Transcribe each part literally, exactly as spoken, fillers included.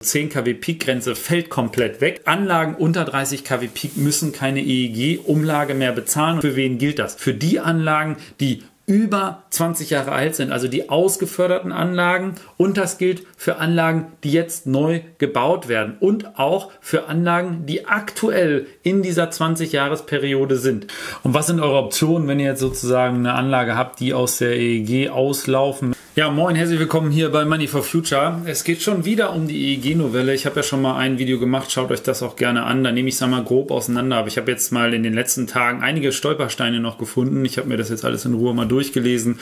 zehn Kilowatt Peak Grenze fällt komplett weg. Anlagen unter dreißig Kilowatt Peak müssen keine E E G-Umlage mehr bezahlen. Für wen gilt das? Für die Anlagen, die über zwanzig Jahre alt sind, also die ausgeförderten Anlagen, und das gilt für Anlagen, die jetzt neu gebaut werden und auch für Anlagen, die aktuell in dieser zwanzig-Jahres-Periode sind. Und was sind eure Optionen, wenn ihr jetzt sozusagen eine Anlage habt, die aus der E E G auslaufen? Ja, moin, herzlich willkommen hier bei Money for Future. Es geht schon wieder um die E E G-Novelle. Ich habe ja schon mal ein Video gemacht, schaut euch das auch gerne an. Da nehme ich es einmal grob auseinander. Aber ich habe jetzt mal in den letzten Tagen einige Stolpersteine noch gefunden. Ich habe mir das jetzt alles in Ruhe mal durchgelesen.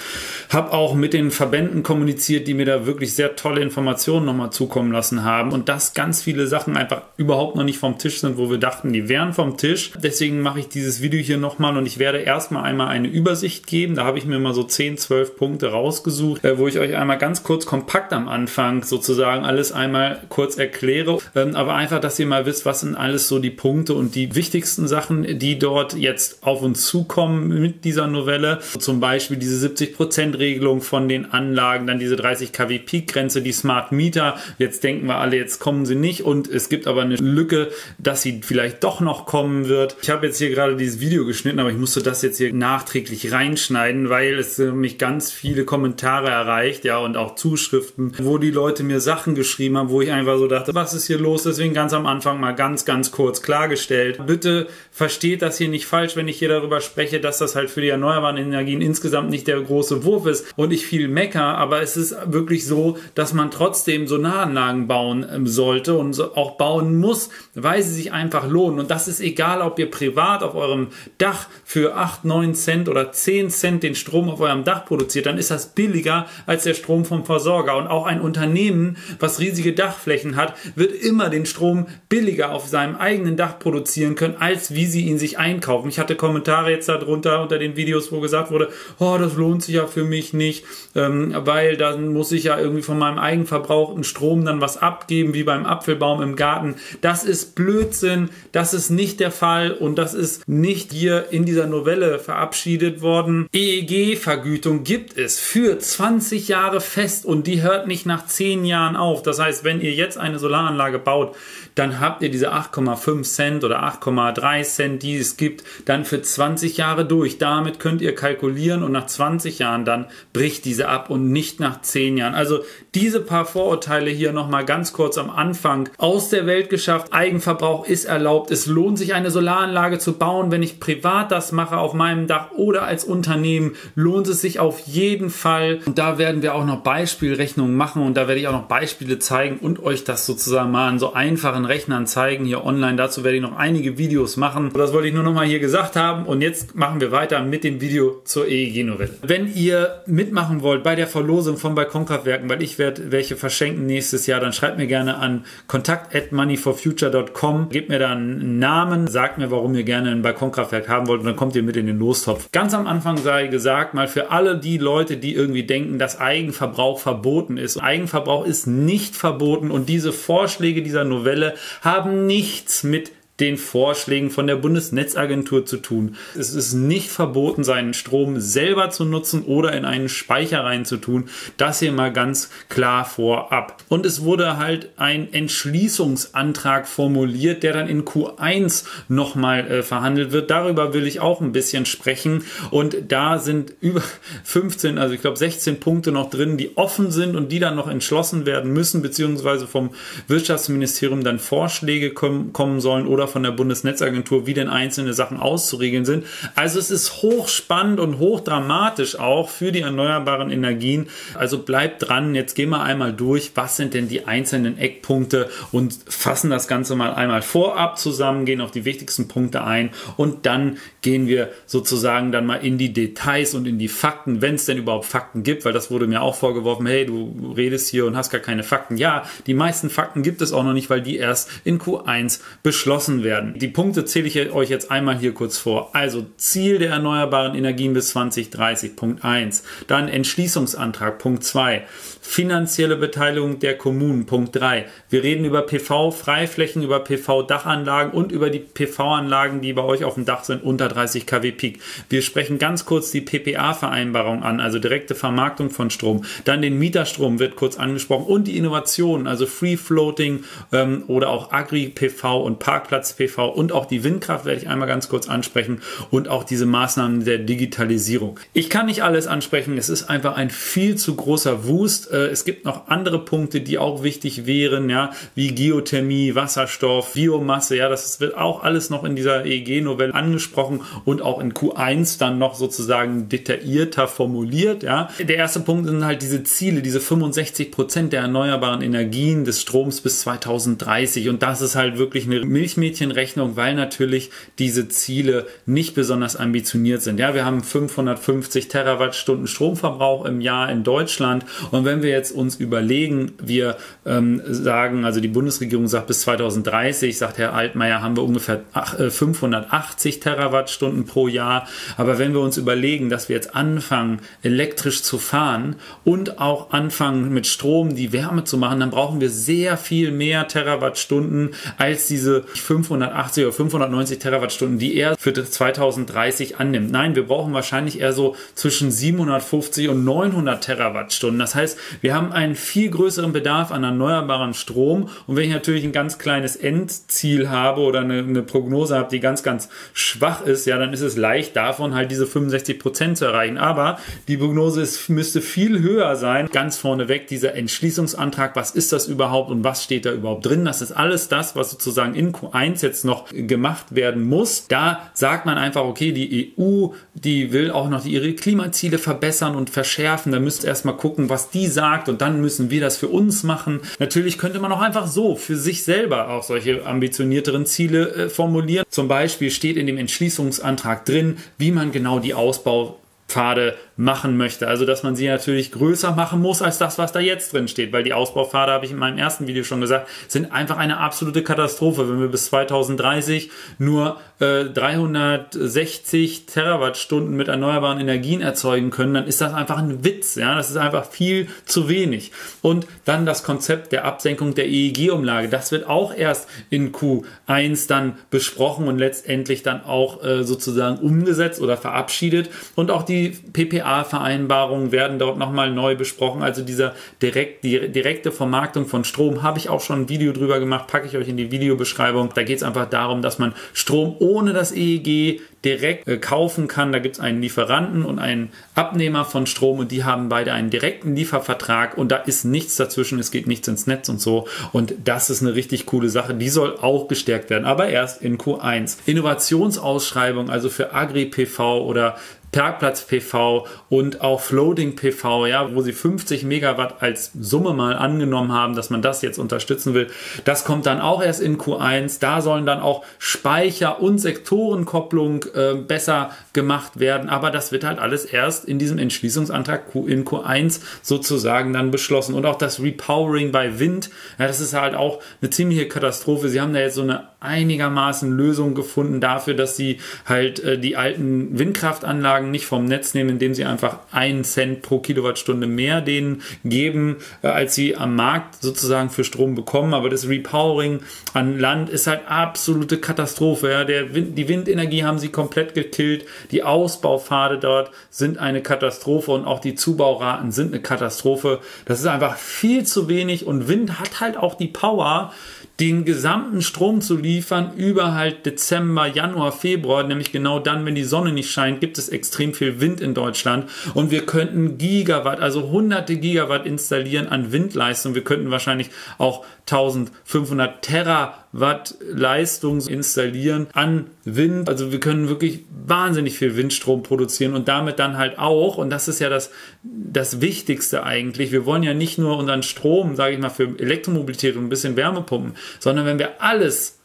Habe auch mit den Verbänden kommuniziert, die mir da wirklich sehr tolle Informationen nochmal zukommen lassen haben. Und dass ganz viele Sachen einfach überhaupt noch nicht vom Tisch sind, wo wir dachten, die wären vom Tisch. Deswegen mache ich dieses Video hier nochmal und ich werde erstmal einmal eine Übersicht geben. Da habe ich mir mal so zehn, zwölf Punkte rausgesucht, wo ich euch einmal ganz kurz kompakt am Anfang sozusagen alles einmal kurz erkläre, aber einfach, dass ihr mal wisst, was sind alles so die Punkte und die wichtigsten Sachen, die dort jetzt auf uns zukommen mit dieser Novelle. Zum Beispiel diese siebzig Prozent-Regelung von den Anlagen, dann diese dreißig Kilowatt Peak-Grenze, die Smart Meter. Jetzt denken wir alle, jetzt kommen sie nicht, und es gibt aber eine Lücke, dass sie vielleicht doch noch kommen wird. Ich habe jetzt hier gerade dieses Video geschnitten, aber ich musste das jetzt hier nachträglich reinschneiden, weil es mich ganz viele Kommentare erreicht. Ja, und auch Zuschriften, wo die Leute mir Sachen geschrieben haben, wo ich einfach so dachte, was ist hier los? Deswegen ganz am Anfang mal ganz, ganz kurz klargestellt. Bitte versteht das hier nicht falsch, wenn ich hier darüber spreche, dass das halt für die erneuerbaren Energien insgesamt nicht der große Wurf ist und ich viel mecker, aber es ist wirklich so, dass man trotzdem Solaranlagen bauen sollte und auch bauen muss, weil sie sich einfach lohnen. Und das ist egal, ob ihr privat auf eurem Dach für acht, neun Cent oder zehn Cent den Strom auf eurem Dach produziert, dann ist das billiger als der Strom vom Versorger. Und auch ein Unternehmen, was riesige Dachflächen hat, wird immer den Strom billiger auf seinem eigenen Dach produzieren können, als wie sie ihn sich einkaufen. Ich hatte Kommentare jetzt darunter unter den Videos, wo gesagt wurde, oh, das lohnt sich ja für mich nicht, ähm, weil dann muss ich ja irgendwie von meinem eigenverbrauchten Strom dann was abgeben, wie beim Apfelbaum im Garten. Das ist Blödsinn, das ist nicht der Fall und das ist nicht hier in dieser Novelle verabschiedet worden. E E G-Vergütung gibt es für zwanzig Jahre fest und die hört nicht nach zehn Jahren auf. Das heißt, wenn ihr jetzt eine Solaranlage baut, dann habt ihr diese acht Komma fünf Cent oder acht Komma drei Cent, die es gibt, dann für zwanzig Jahre durch. Damit könnt ihr kalkulieren und nach zwanzig Jahren dann bricht diese ab und nicht nach zehn Jahren. Also diese paar Vorurteile hier nochmal ganz kurz am Anfang aus der Welt geschafft. Eigenverbrauch ist erlaubt. Es lohnt sich, eine Solaranlage zu bauen. Wenn ich privat das mache auf meinem Dach oder als Unternehmen, lohnt es sich auf jeden Fall. Und da werden wir auch noch Beispielrechnungen machen und da werde ich auch noch Beispiele zeigen und euch das sozusagen mal an so einfachen Rechnern zeigen, hier online. Dazu werde ich noch einige Videos machen. Das wollte ich nur noch mal hier gesagt haben und jetzt machen wir weiter mit dem Video zur E E G-Novelle. Wenn ihr mitmachen wollt bei der Verlosung von Balkonkraftwerken, weil ich werde welche verschenken nächstes Jahr, dann schreibt mir gerne an kontakt at money for future punkt com, gebt mir dann einen Namen, sagt mir, warum ihr gerne ein Balkonkraftwerk haben wollt und dann kommt ihr mit in den Lostopf. Ganz am Anfang sei gesagt, mal für alle die Leute, die irgendwie denken, dass Eigenverbrauch verboten ist. Eigenverbrauch ist nicht verboten und diese Vorschläge dieser Novelle haben nichts mit den Vorschlägen von der Bundesnetzagentur zu tun. Es ist nicht verboten, seinen Strom selber zu nutzen oder in einen Speicher reinzutun. Das hier mal ganz klar vorab. Und es wurde halt ein Entschließungsantrag formuliert, der dann in Q eins nochmal äh, verhandelt wird. Darüber will ich auch ein bisschen sprechen. Und da sind über fünfzehn, also ich glaube sechzehn Punkte noch drin, die offen sind und die dann noch entschlossen werden müssen, beziehungsweise vom Wirtschaftsministerium dann Vorschläge kommen, kommen sollen oder von der Bundesnetzagentur, wie denn einzelne Sachen auszuregeln sind. Also es ist hochspannend und hochdramatisch auch für die erneuerbaren Energien. Also bleibt dran, jetzt gehen wir einmal durch, was sind denn die einzelnen Eckpunkte und fassen das Ganze mal einmal vorab zusammen, gehen auf die wichtigsten Punkte ein und dann gehen wir sozusagen dann mal in die Details und in die Fakten, wenn es denn überhaupt Fakten gibt, weil das wurde mir auch vorgeworfen, hey, du redest hier und hast gar keine Fakten. Ja, die meisten Fakten gibt es auch noch nicht, weil die erst in Q eins beschlossen ermessen werden. Die Punkte zähle ich euch jetzt einmal hier kurz vor. Also Ziel der erneuerbaren Energien bis zwanzig dreißig, Punkt eins. Dann Entschließungsantrag, Punkt zwei. Finanzielle Beteiligung der Kommunen, Punkt drei. Wir reden über P V-Freiflächen, über P V-Dachanlagen und über die P V-Anlagen, die bei euch auf dem Dach sind, unter dreißig Kilowatt Peak. Wir sprechen ganz kurz die P P A-Vereinbarung an, also direkte Vermarktung von Strom. Dann den Mieterstrom wird kurz angesprochen und die Innovationen, also Free Floating ähm, oder auch Agri-P V und Parkplatz-P V und auch die Windkraft werde ich einmal ganz kurz ansprechen und auch diese Maßnahmen der Digitalisierung. Ich kann nicht alles ansprechen, es ist einfach ein viel zu großer Wust. Es gibt noch andere Punkte, die auch wichtig wären, ja, wie Geothermie, Wasserstoff, Biomasse, ja, das wird auch alles noch in dieser E E G-Novelle angesprochen und auch in Q eins dann noch sozusagen detaillierter formuliert, ja. Der erste Punkt sind halt diese Ziele, diese fünfundsechzig Prozent der erneuerbaren Energien des Stroms bis zweitausenddreißig, und das ist halt wirklich eine Milchmädchenrechnung, weil natürlich diese Ziele nicht besonders ambitioniert sind, ja. Wir haben fünfhundertfünfzig Terawattstunden Stromverbrauch im Jahr in Deutschland, und wenn wir jetzt uns überlegen, wir ähm, sagen, also die Bundesregierung sagt bis zweitausenddreißig, sagt Herr Altmaier, haben wir ungefähr fünfhundertachtzig Terawattstunden pro Jahr. Aber wenn wir uns überlegen, dass wir jetzt anfangen, elektrisch zu fahren und auch anfangen, mit Strom die Wärme zu machen, dann brauchen wir sehr viel mehr Terawattstunden als diese fünfhundertachtzig oder fünfhundertneunzig Terawattstunden, die er für zweitausenddreißig annimmt. Nein, wir brauchen wahrscheinlich eher so zwischen siebenhundertfünfzig und neunhundert Terawattstunden. Das heißt, wir haben einen viel größeren Bedarf an erneuerbarem Strom, und wenn ich natürlich ein ganz kleines Endziel habe oder eine, eine Prognose habe, die ganz, ganz schwach ist, ja, dann ist es leicht, davon halt diese fünfundsechzig Prozent zu erreichen. Aber die Prognose ist, müsste viel höher sein. Ganz vorneweg dieser Entschließungsantrag, was ist das überhaupt und was steht da überhaupt drin? Das ist alles das, was sozusagen in Q eins jetzt noch gemacht werden muss. Da sagt man einfach, okay, die E U, die will auch noch ihre Klimaziele verbessern und verschärfen. Da müsst ihr erstmal gucken, was die sagt, und dann müssen wir das für uns machen. Natürlich könnte man auch einfach so für sich selber auch solche ambitionierteren Ziele äh, formulieren. Zum Beispiel steht in dem Entschließungsantrag drin, wie man genau die Ausbaupfade machen möchte. Also, dass man sie natürlich größer machen muss als das, was da jetzt drin steht, weil die Ausbaupfade, habe ich in meinem ersten Video schon gesagt, sind einfach eine absolute Katastrophe. Wenn wir bis zweitausenddreißig nur äh, dreihundertsechzig Terawattstunden mit erneuerbaren Energien erzeugen können, dann ist das einfach ein Witz. Ja? Das ist einfach viel zu wenig. Und dann das Konzept der Absenkung der E E G-Umlage. Das wird auch erst in Q eins dann besprochen und letztendlich dann auch äh, sozusagen umgesetzt oder verabschiedet. Und auch die P P A Vereinbarungen werden dort nochmal neu besprochen. Also dieser direkt, die direkte Vermarktung von Strom, habe ich auch schon ein Video drüber gemacht, packe ich euch in die Videobeschreibung. Da geht es einfach darum, dass man Strom ohne das E E G direkt äh, kaufen kann. Da gibt es einen Lieferanten und einen Abnehmer von Strom, und die haben beide einen direkten Liefervertrag, und da ist nichts dazwischen, es geht nichts ins Netz und so, und das ist eine richtig coole Sache, die soll auch gestärkt werden, aber erst in Q eins. Innovationsausschreibung, also für Agri-P V oder Parkplatz-P V und auch Floating-P V, ja, wo sie fünfzig Megawatt als Summe mal angenommen haben, dass man das jetzt unterstützen will. Das kommt dann auch erst in Q eins. Da sollen dann auch Speicher- und Sektorenkopplung äh, besser gemacht werden. Aber das wird halt alles erst in diesem Entschließungsantrag in Q eins sozusagen dann beschlossen. Und auch das Repowering bei Wind, ja, das ist halt auch eine ziemliche Katastrophe. Sie haben da jetzt so eine einigermaßen Lösung gefunden dafür, dass sie halt äh, die alten Windkraftanlagen nicht vom Netz nehmen, indem sie einfach einen Cent pro Kilowattstunde mehr denen geben, äh, als sie am Markt sozusagen für Strom bekommen. Aber das Repowering an Land ist halt absolute Katastrophe. Ja. Der Wind, die Windenergie haben sie komplett gekillt. Die Ausbaupfade dort sind eine Katastrophe, und auch die Zubauraten sind eine Katastrophe. Das ist einfach viel zu wenig, und Wind hat halt auch die Power, den gesamten Strom zu liefern über halt Dezember, Januar, Februar, nämlich genau dann, wenn die Sonne nicht scheint, gibt es extrem viel Wind in Deutschland, und wir könnten Gigawatt, also hunderte Gigawatt installieren an Windleistung. Wir könnten wahrscheinlich auch eintausendfünfhundert Terawatt Leistung installieren an Wind. Also wir können wirklich wahnsinnig viel Windstrom produzieren und damit dann halt auch, und das ist ja das, das Wichtigste eigentlich, wir wollen ja nicht nur unseren Strom, sage ich mal, für Elektromobilität und ein bisschen Wärme pumpen, sondern wenn wir alles,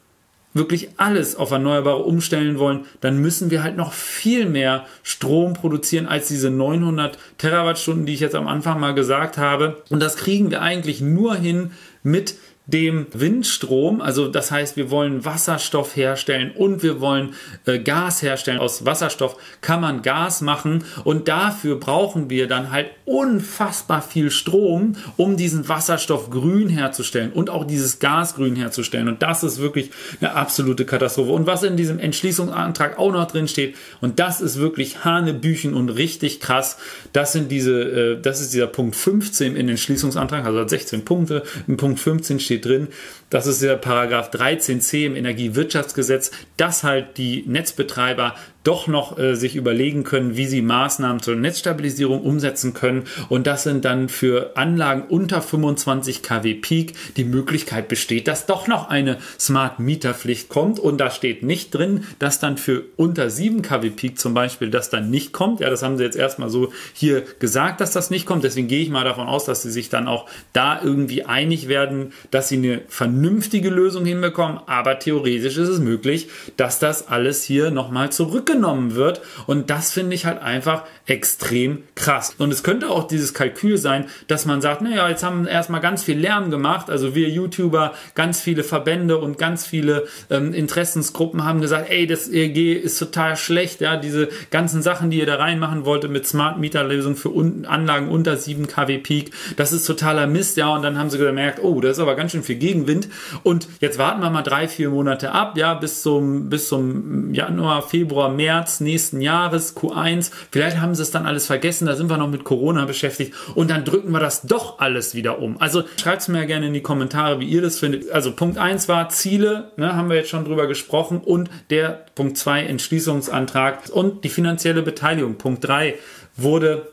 wirklich alles auf Erneuerbare umstellen wollen, dann müssen wir halt noch viel mehr Strom produzieren als diese neunhundert Terawattstunden, die ich jetzt am Anfang mal gesagt habe. Und das kriegen wir eigentlich nur hin mit dem Windstrom, also das heißt, wir wollen Wasserstoff herstellen und wir wollen äh, Gas herstellen. Aus Wasserstoff kann man Gas machen und dafür brauchen wir dann halt unfassbar viel Strom, um diesen Wasserstoff grün herzustellen und auch dieses Gas grün herzustellen. Und das ist wirklich eine absolute Katastrophe. Und was in diesem Entschließungsantrag auch noch drin steht, und das ist wirklich hanebüchen und richtig krass, das sind diese, äh, das ist dieser Punkt fünfzehn in den Entschließungsantrag, also hat sechzehn Punkte, in Punkt fünfzehn steht drin, das ist der Paragraph dreizehn c im Energiewirtschaftsgesetz, dass halt die Netzbetreiber doch noch äh, sich überlegen können, wie sie Maßnahmen zur Netzstabilisierung umsetzen können. Und das sind dann für Anlagen unter fünfundzwanzig Kilowatt Peak die Möglichkeit besteht, dass doch noch eine Smart-Mieter-Pflicht kommt. Und da steht nicht drin, dass dann für unter sieben Kilowatt Peak zum Beispiel das dann nicht kommt. Ja, das haben sie jetzt erstmal so hier gesagt, dass das nicht kommt. Deswegen gehe ich mal davon aus, dass sie sich dann auch da irgendwie einig werden, dass sie eine vernünftige Lösung hinbekommen. Aber theoretisch ist es möglich, dass das alles hier nochmal zurückkommt. genommen wird, und das finde ich halt einfach extrem krass. Und es könnte auch dieses Kalkül sein, dass man sagt, naja, jetzt haben erstmal ganz viel Lärm gemacht, also wir YouTuber, ganz viele Verbände und ganz viele ähm, Interessensgruppen haben gesagt, ey, das E E G ist total schlecht, ja, diese ganzen Sachen, die ihr da reinmachen wolltet mit Smart-Mieter-Lösung für un Anlagen unter sieben Kilowatt Peak, das ist totaler Mist, ja, und dann haben sie gemerkt, oh, das ist aber ganz schön viel Gegenwind, und jetzt warten wir mal drei, vier Monate ab, ja, bis zum, bis zum Januar, Februar, März nächsten Jahres, Q eins, vielleicht haben sie es dann alles vergessen, da sind wir noch mit Corona beschäftigt und dann drücken wir das doch alles wieder um. Also schreibt es mir gerne in die Kommentare, wie ihr das findet. Also Punkt eins war Ziele, ne, haben wir jetzt schon drüber gesprochen, und der Punkt zwei Entschließungsantrag und die finanzielle Beteiligung. Punkt drei wurde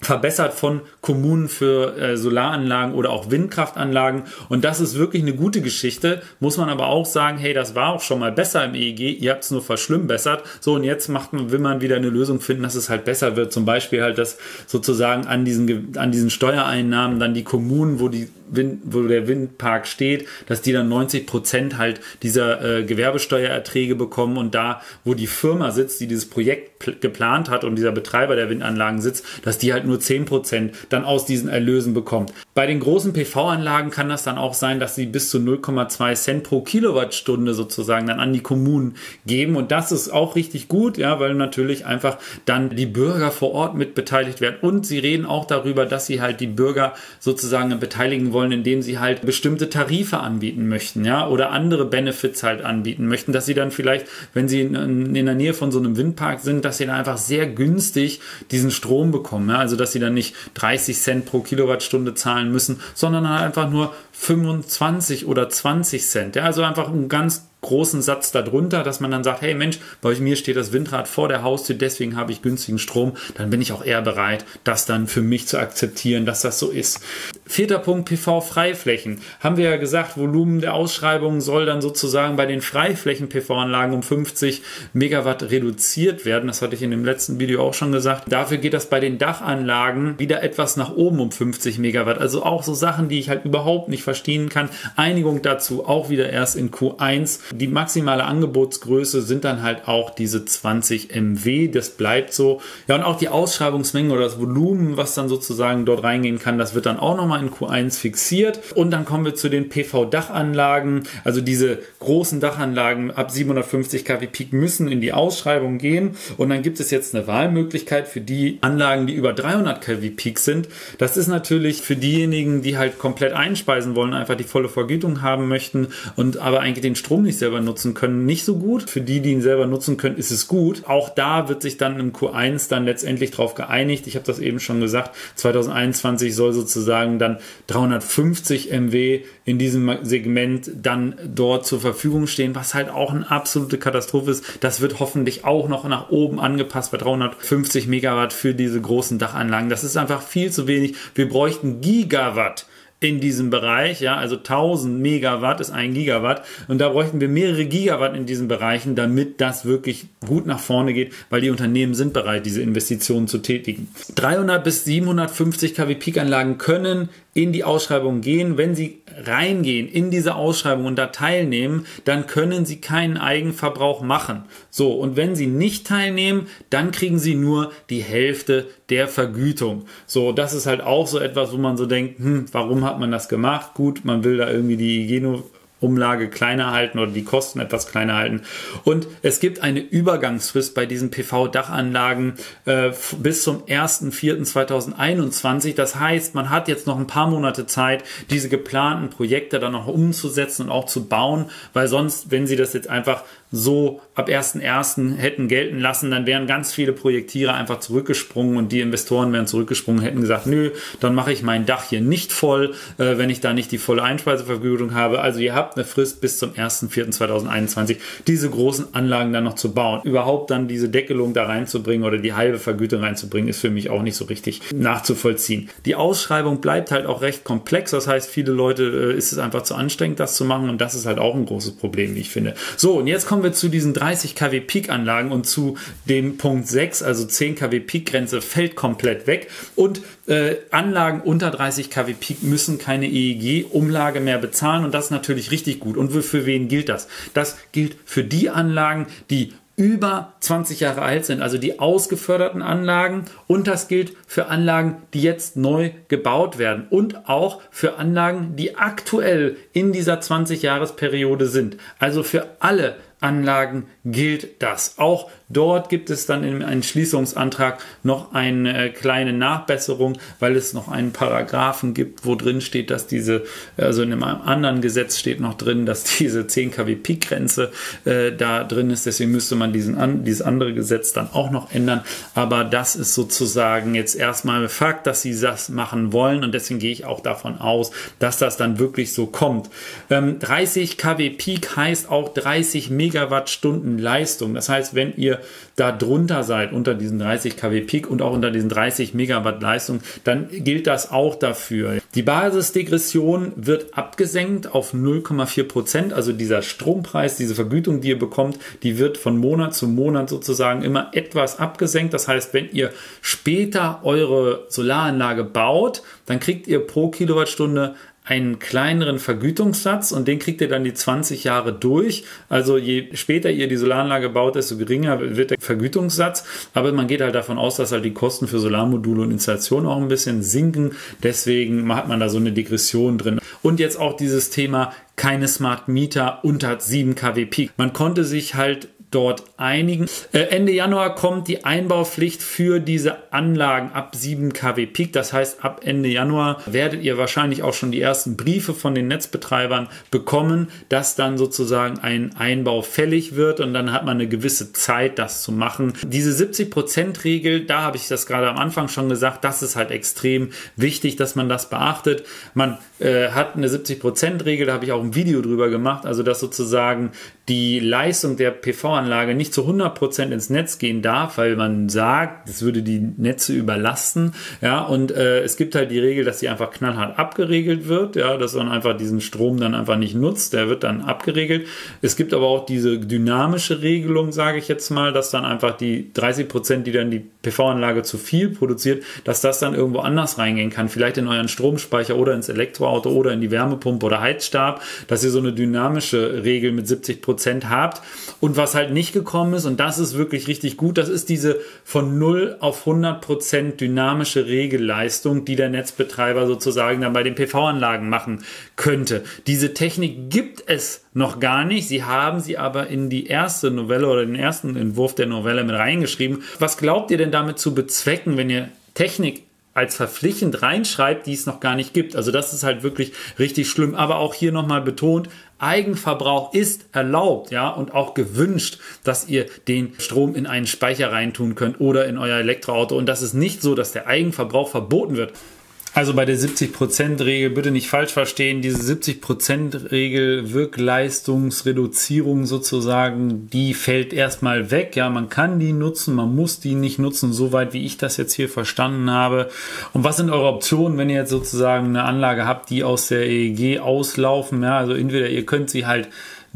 verbessert von Kommunen für äh, Solaranlagen oder auch Windkraftanlagen, und das ist wirklich eine gute Geschichte, muss man aber auch sagen, hey, das war auch schon mal besser im E E G, ihr habt es nur verschlimmbessert, so, und jetzt macht man, will man wieder eine Lösung finden, dass es halt besser wird, zum Beispiel halt, dass sozusagen an diesen, an diesen Steuereinnahmen dann die Kommunen, wo die Wind, wo der Windpark steht, dass die dann neunzig Prozent halt dieser äh, Gewerbesteuererträge bekommen, und da, wo die Firma sitzt, die dieses Projekt geplant hat und dieser Betreiber der Windanlagen sitzt, dass die halt nur zehn Prozent dann aus diesen Erlösen bekommt. Bei den großen P V-Anlagen kann das dann auch sein, dass sie bis zu null Komma zwei Cent pro Kilowattstunde sozusagen dann an die Kommunen geben, und das ist auch richtig gut, ja, weil natürlich einfach dann die Bürger vor Ort mit beteiligt werden, und sie reden auch darüber, dass sie halt die Bürger sozusagen beteiligen wollen, Wollen, indem sie halt bestimmte Tarife anbieten möchten, ja, oder andere Benefits halt anbieten möchten, dass sie dann vielleicht, wenn sie in, in der Nähe von so einem Windpark sind, dass sie dann einfach sehr günstig diesen Strom bekommen, ja, also dass sie dann nicht dreißig Cent pro Kilowattstunde zahlen müssen, sondern halt einfach nur fünfundzwanzig oder zwanzig Cent, ja, also einfach ein ganz großen Satz darunter, dass man dann sagt, hey Mensch, bei mir steht das Windrad vor der Haustür, deswegen habe ich günstigen Strom, dann bin ich auch eher bereit, das dann für mich zu akzeptieren, dass das so ist. Vierter Punkt, P V-Freiflächen. Haben wir ja gesagt, Volumen der Ausschreibung soll dann sozusagen bei den Freiflächen-P V-Anlagen um fünfzig Megawatt reduziert werden. Das hatte ich in dem letzten Video auch schon gesagt. Dafür geht das bei den Dachanlagen wieder etwas nach oben um fünfzig Megawatt. Also auch so Sachen, die ich halt überhaupt nicht verstehen kann. Einigung dazu auch wieder erst in Q eins. Die maximale Angebotsgröße sind dann halt auch diese zwanzig Megawatt, das bleibt so. Ja, und auch die Ausschreibungsmenge oder das Volumen, was dann sozusagen dort reingehen kann, das wird dann auch nochmal in Q eins fixiert. Und dann kommen wir zu den P V-Dachanlagen, also diese großen Dachanlagen ab siebenhundertfünfzig Kilowatt Peak müssen in die Ausschreibung gehen, und dann gibt es jetzt eine Wahlmöglichkeit für die Anlagen, die über dreihundert Kilowatt Peak sind. Das ist natürlich für diejenigen, die halt komplett einspeisen wollen, einfach die volle Vergütung haben möchten und aber eigentlich den Strom nicht selber nutzen können, nicht so gut. Für die, die ihn selber nutzen können, ist es gut. Auch da wird sich dann im Q eins dann letztendlich darauf geeinigt. Ich habe das eben schon gesagt, zwanzig einundzwanzig soll sozusagen dann dreihundertfünfzig Megawatt in diesem Segment dann dort zur Verfügung stehen, was halt auch eine absolute Katastrophe ist. Das wird hoffentlich auch noch nach oben angepasst bei dreihundertfünfzig Megawatt für diese großen Dachanlagen. Das ist einfach viel zu wenig. Wir bräuchten Gigawatt in diesem Bereich, ja, also tausend Megawatt ist ein Gigawatt, und da bräuchten wir mehrere Gigawatt in diesen Bereichen, damit das wirklich gut nach vorne geht, weil die Unternehmen sind bereit, diese Investitionen zu tätigen. dreihundert bis siebenhundertfünfzig Kilowatt Peak Anlagen können in die Ausschreibung gehen, wenn sie reingehen in diese Ausschreibung und da teilnehmen, dann können sie keinen Eigenverbrauch machen. So, und wenn sie nicht teilnehmen, dann kriegen sie nur die Hälfte der Vergütung. So, das ist halt auch so etwas, wo man so denkt, hm, warum hat man das gemacht? Gut, man will da irgendwie die E E G-Umlage kleiner halten oder die Kosten etwas kleiner halten. Und es gibt eine Übergangsfrist bei diesen P V-Dachanlagen äh, bis zum ersten vierten zweitausendeinundzwanzig. Das heißt, man hat jetzt noch ein paar Monate Zeit, diese geplanten Projekte dann noch umzusetzen und auch zu bauen, weil sonst, wenn sie das jetzt einfach so ab ersten ersten hätten gelten lassen, dann wären ganz viele Projektiere einfach zurückgesprungen und die Investoren wären zurückgesprungen, hätten gesagt, nö, dann mache ich mein Dach hier nicht voll, äh, wenn ich da nicht die volle Einspeisevergütung habe. Also ihr habt eine Frist bis zum ersten vierten zweitausendeinundzwanzig, diese großen Anlagen dann noch zu bauen. Überhaupt dann diese Deckelung da reinzubringen oder die halbe Vergütung reinzubringen, ist für mich auch nicht so richtig nachzuvollziehen. Die Ausschreibung bleibt halt auch recht komplex, das heißt, viele Leute äh, ist es einfach zu anstrengend, das zu machen, und das ist halt auch ein großes Problem, wie ich finde. So, und jetzt kommt wir zu diesen dreißig Kilowatt Peak-Anlagen und zu dem Punkt sechs, also zehn Kilowatt Peak-Grenze fällt komplett weg, und äh, Anlagen unter dreißig Kilowatt Peak müssen keine E E G-Umlage mehr bezahlen, und das ist natürlich richtig gut. Und für wen gilt das? Das gilt für die Anlagen, die über zwanzig Jahre alt sind, also die ausgeförderten Anlagen, und das gilt für Anlagen, die jetzt neu gebaut werden, und auch für Anlagen, die aktuell in dieser zwanzig-Jahres-Periode sind. Also für alle Anlagen gilt das. Auch dort gibt es dann im Entschließungsantrag noch eine kleine Nachbesserung, weil es noch einen Paragraphen gibt, wo drin steht, dass diese, also in einem anderen Gesetz steht noch drin, dass diese zehn Kilowatt Peak-Grenze äh, da drin ist. Deswegen müsste man diesen an, dieses andere Gesetz dann auch noch ändern. Aber das ist sozusagen jetzt erstmal Fakt, dass sie das machen wollen, und deswegen gehe ich auch davon aus, dass das dann wirklich so kommt. Ähm, dreißig Kilowatt Peak heißt auch dreißig Megawattstunden Leistung. Das heißt, wenn ihr da drunter seid, unter diesen dreißig Kilowatt Peak und auch unter diesen dreißig Megawatt Leistung, dann gilt das auch dafür. Die Basisdegression wird abgesenkt auf null Komma vier Prozent, also dieser Strompreis, diese Vergütung, die ihr bekommt, die wird von Monat zu Monat sozusagen immer etwas abgesenkt. Das heißt, wenn ihr später eure Solaranlage baut, dann kriegt ihr pro Kilowattstunde einen kleineren Vergütungssatz, und den kriegt ihr dann die zwanzig Jahre durch. Also je später ihr die Solaranlage baut, desto geringer wird der Vergütungssatz. Aber man geht halt davon aus, dass halt die Kosten für Solarmodule und Installation auch ein bisschen sinken. Deswegen hat man da so eine Degression drin. Und jetzt auch dieses Thema, keine Smart Meter unter sieben Kilowatt Peak. Man konnte sich halt dort einigen. Äh, Ende Januar kommt die Einbaupflicht für diese Anlagen ab sieben Kilowatt Peak. Das heißt, ab Ende Januar werdet ihr wahrscheinlich auch schon die ersten Briefe von den Netzbetreibern bekommen, dass dann sozusagen ein Einbau fällig wird, und dann hat man eine gewisse Zeit, das zu machen. Diese siebzig Prozent-Regel, da habe ich das gerade am Anfang schon gesagt, das ist halt extrem wichtig, dass man das beachtet. Man äh, hat eine siebzig Prozent-Regel, da habe ich auch ein Video drüber gemacht, also dass sozusagen die Leistung der P V-Anlage nicht zu hundert Prozent ins Netz gehen darf, weil man sagt, das würde die Netze überlasten. Ja, und äh, es gibt halt die Regel, dass die einfach knallhart abgeregelt wird, ja, dass man einfach diesen Strom dann einfach nicht nutzt, der wird dann abgeregelt. Es gibt aber auch diese dynamische Regelung, sage ich jetzt mal, dass dann einfach die dreißig Prozent, die dann die P V-Anlage zu viel produziert, dass das dann irgendwo anders reingehen kann, vielleicht in euren Stromspeicher oder ins Elektroauto oder in die Wärmepumpe oder Heizstab, dass ihr so eine dynamische Regel mit siebzig Prozent habt. Und was halt nicht gekommen ist, und das ist wirklich richtig gut, das ist diese von null auf hundert Prozent dynamische Regelleistung, die der Netzbetreiber sozusagen dann bei den P V-Anlagen machen könnte. Diese Technik gibt es noch gar nicht, sie haben sie aber in die erste Novelle oder den ersten Entwurf der Novelle mit reingeschrieben. Was glaubt ihr denn damit zu bezwecken, wenn ihr Technik als verpflichtend reinschreibt, die es noch gar nicht gibt? Also das ist halt wirklich richtig schlimm. Aber auch hier nochmal betont, Eigenverbrauch ist erlaubt, ja, und auch gewünscht, dass ihr den Strom in einen Speicher reintun könnt oder in euer Elektroauto. Und das ist nicht so, dass der Eigenverbrauch verboten wird. Also bei der siebzig Prozent-Regel bitte nicht falsch verstehen, diese siebzig Prozent-Regel, Wirkleistungsreduzierung sozusagen, die fällt erstmal weg. Ja, man kann die nutzen, man muss die nicht nutzen, soweit wie ich das jetzt hier verstanden habe. Und was sind eure Optionen, wenn ihr jetzt sozusagen eine Anlage habt, die aus der E E G auslaufen? Ja, also entweder ihr könnt sie halt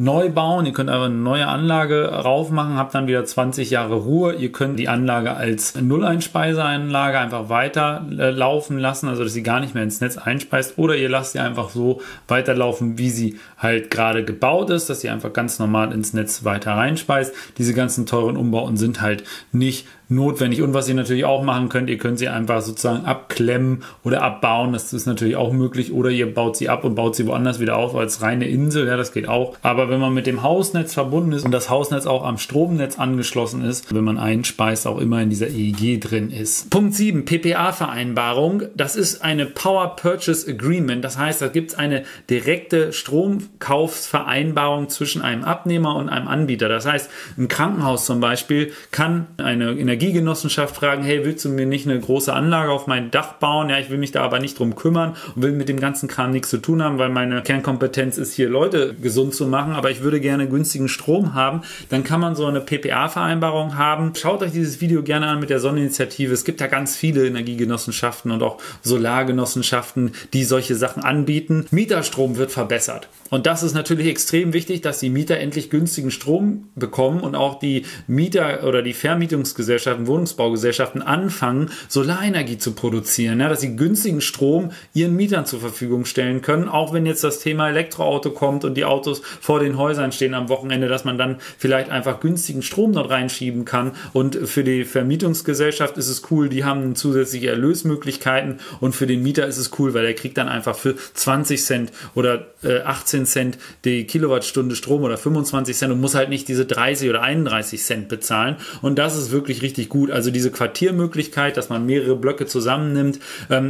neu bauen, ihr könnt eure neue Anlage raufmachen, habt dann wieder zwanzig Jahre Ruhe. Ihr könnt die Anlage als Nulleinspeiseanlage einfach weiter äh, laufen lassen, also dass sie gar nicht mehr ins Netz einspeist, oder ihr lasst sie einfach so weiterlaufen, wie sie halt gerade gebaut ist, dass sie einfach ganz normal ins Netz weiter reinspeist. Diese ganzen teuren Umbauten sind halt nicht notwendig. Und was ihr natürlich auch machen könnt, ihr könnt sie einfach sozusagen abklemmen oder abbauen, das ist natürlich auch möglich, oder ihr baut sie ab und baut sie woanders wieder auf als reine Insel, ja, das geht auch. Aber wenn man mit dem Hausnetz verbunden ist und das Hausnetz auch am Stromnetz angeschlossen ist, wenn man einspeist, auch immer in dieser E E G drin ist. Punkt sieben, P P A-Vereinbarung. Das ist eine Power Purchase Agreement, das heißt, da gibt es eine direkte Stromkaufsvereinbarung zwischen einem Abnehmer und einem Anbieter. Das heißt, ein Krankenhaus zum Beispiel kann eine Energie Genossenschaft fragen, hey, willst du mir nicht eine große Anlage auf mein Dach bauen? Ja, ich will mich da aber nicht drum kümmern und will mit dem ganzen Kram nichts zu tun haben, weil meine Kernkompetenz ist, hier Leute gesund zu machen, aber ich würde gerne günstigen Strom haben. Dann kann man so eine P P A-Vereinbarung haben. Schaut euch dieses Video gerne an mit der Sonneninitiative. Es gibt da ganz viele Energiegenossenschaften und auch Solargenossenschaften, die solche Sachen anbieten. Mieterstrom wird verbessert. Und das ist natürlich extrem wichtig, dass die Mieter endlich günstigen Strom bekommen und auch die Mieter oder die Vermietungsgesellschaften, Wohnungsbaugesellschaften anfangen, Solarenergie zu produzieren, ja, dass sie günstigen Strom ihren Mietern zur Verfügung stellen können, auch wenn jetzt das Thema Elektroauto kommt und die Autos vor den Häusern stehen am Wochenende, dass man dann vielleicht einfach günstigen Strom dort reinschieben kann, und für die Vermietungsgesellschaft ist es cool, die haben zusätzliche Erlösmöglichkeiten, und für den Mieter ist es cool, weil der kriegt dann einfach für zwanzig Cent oder achtzehn Cent die Kilowattstunde Strom oder fünfundzwanzig Cent und muss halt nicht diese dreißig oder einunddreißig Cent bezahlen, und das ist wirklich richtig gut. Also diese Quartiermöglichkeit, dass man mehrere Blöcke zusammennimmt.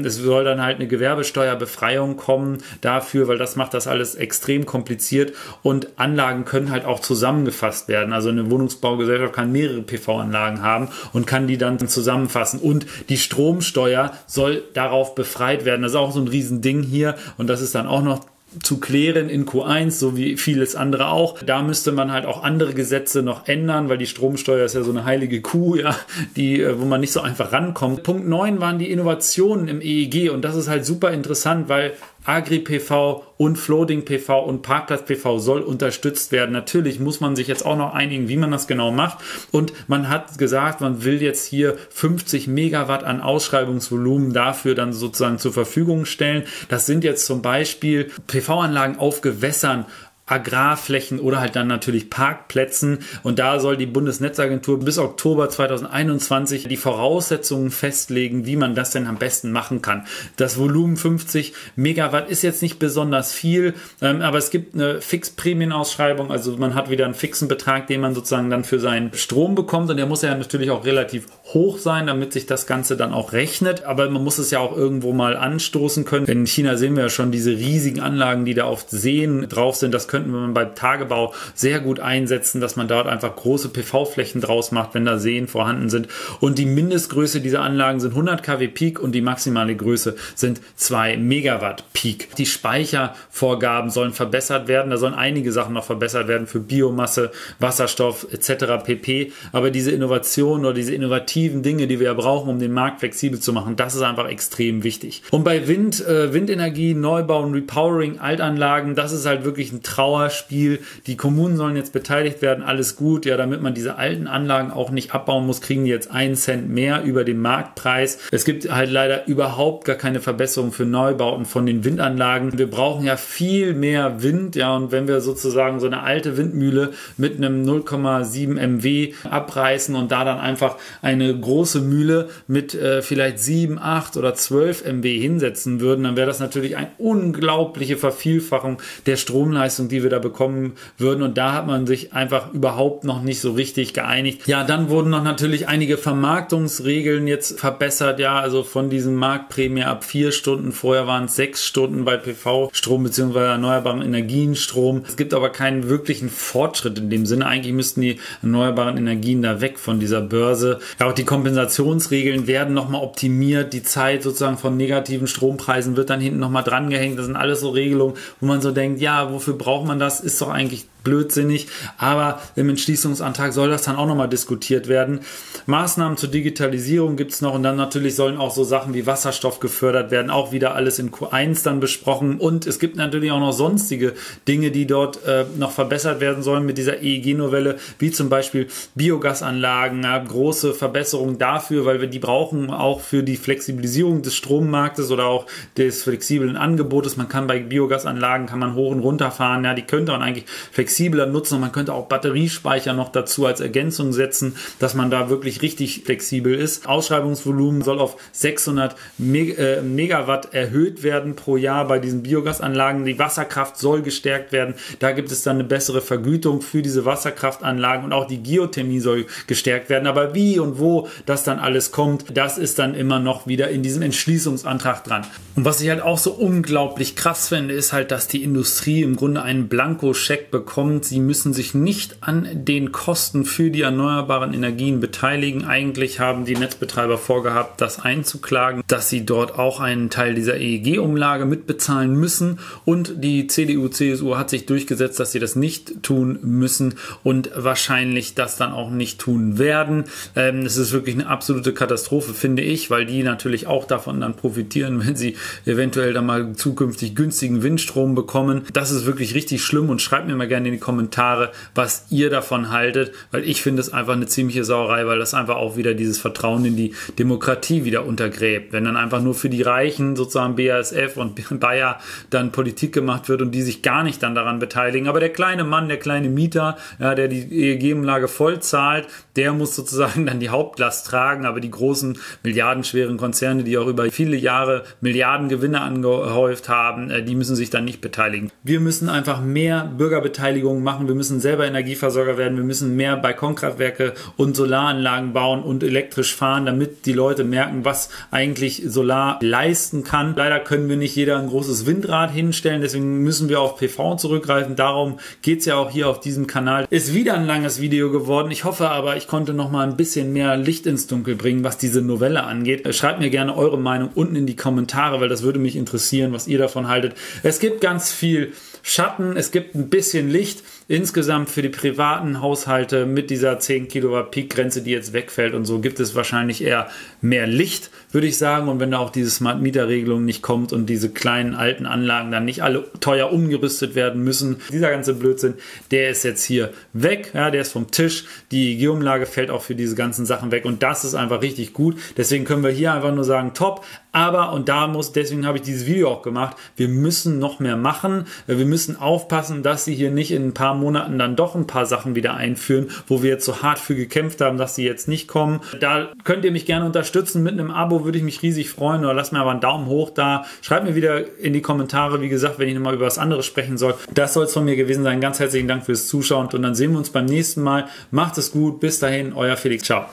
Es soll dann halt eine Gewerbesteuerbefreiung kommen dafür, weil das macht das alles extrem kompliziert, und Anlagen können halt auch zusammengefasst werden. Also eine Wohnungsbaugesellschaft kann mehrere P V-Anlagen haben und kann die dann zusammenfassen, und die Stromsteuer soll darauf befreit werden. Das ist auch so ein Riesending hier, und das ist dann auch noch zu klären in Q eins, so wie vieles andere auch. Da müsste man halt auch andere Gesetze noch ändern, weil die Stromsteuer ist ja so eine heilige Kuh, ja, die, wo man nicht so einfach rankommt. Punkt neun waren die Innovationen im E E G, und das ist halt super interessant, weil Agri-P V und Floating-P V und Parkplatz-P V soll unterstützt werden. Natürlich muss man sich jetzt auch noch einigen, wie man das genau macht. Und man hat gesagt, man will jetzt hier fünfzig Megawatt an Ausschreibungsvolumen dafür dann sozusagen zur Verfügung stellen. Das sind jetzt zum Beispiel P V-Anlagen auf Gewässern, Agrarflächen oder halt dann natürlich Parkplätzen, und da soll die Bundesnetzagentur bis Oktober zweitausendeinundzwanzig die Voraussetzungen festlegen, wie man das denn am besten machen kann. Das Volumen fünfzig Megawatt ist jetzt nicht besonders viel, aber es gibt eine Fixprämienausschreibung, also man hat wieder einen fixen Betrag, den man sozusagen dann für seinen Strom bekommt, und der muss ja natürlich auch relativ hoch sein, damit sich das Ganze dann auch rechnet, aber man muss es ja auch irgendwo mal anstoßen können. In China sehen wir ja schon diese riesigen Anlagen, die da auf Seen drauf sind, das können könnten wir beim Tagebau sehr gut einsetzen, dass man dort einfach große P V-Flächen draus macht, wenn da Seen vorhanden sind. Und die Mindestgröße dieser Anlagen sind hundert Kilowatt Peak und die maximale Größe sind zwei Megawatt Peak. Die Speichervorgaben sollen verbessert werden. Da sollen einige Sachen noch verbessert werden für Biomasse, Wasserstoff et cetera pp. Aber diese Innovationen oder diese innovativen Dinge, die wir ja brauchen, um den Markt flexibel zu machen, das ist einfach extrem wichtig. Und bei Wind, äh, Windenergie, Neubau und Repowering, Altanlagen, das ist halt wirklich ein Traum. Trauerspiel. Die Kommunen sollen jetzt beteiligt werden, alles gut, ja, damit man diese alten Anlagen auch nicht abbauen muss, kriegen die jetzt einen Cent mehr über den Marktpreis. Es gibt halt leider überhaupt gar keine Verbesserung für Neubauten von den Windanlagen. Wir brauchen ja viel mehr Wind, ja, und wenn wir sozusagen so eine alte Windmühle mit einem null Komma sieben Megawatt abreißen und da dann einfach eine große Mühle mit äh, vielleicht sieben, acht oder zwölf Megawatt hinsetzen würden, dann wäre das natürlich eine unglaubliche Vervielfachung der Stromleistung, die wir da bekommen würden, und da hat man sich einfach überhaupt noch nicht so richtig geeinigt. Ja, dann wurden noch natürlich einige Vermarktungsregeln jetzt verbessert, ja, also von diesem Marktprämie ab vier Stunden, vorher waren es sechs Stunden bei P V-Strom bzw. erneuerbaren Energien Strom. Es gibt aber keinen wirklichen Fortschritt in dem Sinne, eigentlich müssten die erneuerbaren Energien da weg von dieser Börse. Ja, auch die Kompensationsregeln werden nochmal optimiert, die Zeit sozusagen von negativen Strompreisen wird dann hinten nochmal dran gehängt, das sind alles so Regelungen, wo man so denkt, ja, wofür braucht man das? Ist doch eigentlich blödsinnig, aber im Entschließungsantrag soll das dann auch nochmal diskutiert werden. Maßnahmen zur Digitalisierung gibt es noch und dann natürlich sollen auch so Sachen wie Wasserstoff gefördert werden, auch wieder alles in Q eins dann besprochen und es gibt natürlich auch noch sonstige Dinge, die dort äh, noch verbessert werden sollen mit dieser E E G-Novelle, wie zum Beispiel Biogasanlagen, ja, große Verbesserungen dafür, weil wir die brauchen auch für die Flexibilisierung des Strommarktes oder auch des flexiblen Angebotes. Man kann bei Biogasanlagen, kann man hoch und runter fahren, ja, die könnte man eigentlich flexibel flexibler nutzen und man könnte auch Batteriespeicher noch dazu als Ergänzung setzen, dass man da wirklich richtig flexibel ist. Ausschreibungsvolumen soll auf sechshundert Megawatt erhöht werden pro Jahr bei diesen Biogasanlagen. Die Wasserkraft soll gestärkt werden. Da gibt es dann eine bessere Vergütung für diese Wasserkraftanlagen und auch die Geothermie soll gestärkt werden. Aber wie und wo das dann alles kommt, das ist dann immer noch wieder in diesem Entschließungsantrag dran. Und was ich halt auch so unglaublich krass finde, ist halt, dass die Industrie im Grunde einen Blankoscheck bekommt. Sie müssen sich nicht an den Kosten für die erneuerbaren Energien beteiligen. Eigentlich haben die Netzbetreiber vorgehabt, das einzuklagen, dass sie dort auch einen Teil dieser E E G-Umlage mitbezahlen müssen. Und die C D U, C S U hat sich durchgesetzt, dass sie das nicht tun müssen und wahrscheinlich das dann auch nicht tun werden. Ähm, das ist wirklich eine absolute Katastrophe, finde ich, weil die natürlich auch davon dann profitieren, wenn sie eventuell dann mal zukünftig günstigen Windstrom bekommen. Das ist wirklich richtig schlimm und schreibt mir mal gerne in die Kommentare, was ihr davon haltet, weil ich finde es einfach eine ziemliche Sauerei, weil das einfach auch wieder dieses Vertrauen in die Demokratie wieder untergräbt. Wenn dann einfach nur für die Reichen sozusagen B A S F und Bayer dann Politik gemacht wird und die sich gar nicht dann daran beteiligen. Aber der kleine Mann, der kleine Mieter, ja, der die E E G-Umlage voll zahlt, der muss sozusagen dann die Hauptlast tragen, aber die großen milliardenschweren Konzerne, die auch über viele Jahre Milliardengewinne angehäuft haben, die müssen sich dann nicht beteiligen. Wir müssen einfach mehr Bürgerbeteiligung machen. Wir müssen selber Energieversorger werden. Wir müssen mehr Balkonkraftwerke und Solaranlagen bauen und elektrisch fahren, damit die Leute merken, was eigentlich Solar leisten kann. Leider können wir nicht jeder ein großes Windrad hinstellen. Deswegen müssen wir auf P V zurückgreifen. Darum geht es ja auch hier auf diesem Kanal. Ist wieder ein langes Video geworden. Ich hoffe aber, ich konnte noch mal ein bisschen mehr Licht ins Dunkel bringen, was diese Novelle angeht. Schreibt mir gerne eure Meinung unten in die Kommentare, weil das würde mich interessieren, was ihr davon haltet. Es gibt ganz viel Schatten, es gibt ein bisschen Licht insgesamt für die privaten Haushalte mit dieser zehn Kilowatt Peak-Grenze, die jetzt wegfällt und so, gibt es wahrscheinlich eher mehr Licht, würde ich sagen. Und wenn da auch diese Smart-Mieter-Regelung nicht kommt und diese kleinen alten Anlagen dann nicht alle teuer umgerüstet werden müssen, dieser ganze Blödsinn, der ist jetzt hier weg, ja, der ist vom Tisch. Die E E G-Umlage fällt auch für diese ganzen Sachen weg und das ist einfach richtig gut. Deswegen können wir hier einfach nur sagen, top. Aber, und da muss, deswegen habe ich dieses Video auch gemacht, wir müssen noch mehr machen. Wir müssen aufpassen, dass sie hier nicht in ein paar Monaten dann doch ein paar Sachen wieder einführen, wo wir jetzt so hart für gekämpft haben, dass sie jetzt nicht kommen. Da könnt ihr mich gerne unterstützen. Mit einem Abo würde ich mich riesig freuen oder lasst mir aber einen Daumen hoch da. Schreibt mir wieder in die Kommentare, wie gesagt, wenn ich nochmal über was anderes sprechen soll. Das soll es von mir gewesen sein. Ganz herzlichen Dank fürs Zuschauen und dann sehen wir uns beim nächsten Mal. Macht es gut. Bis dahin, euer Felix. Ciao.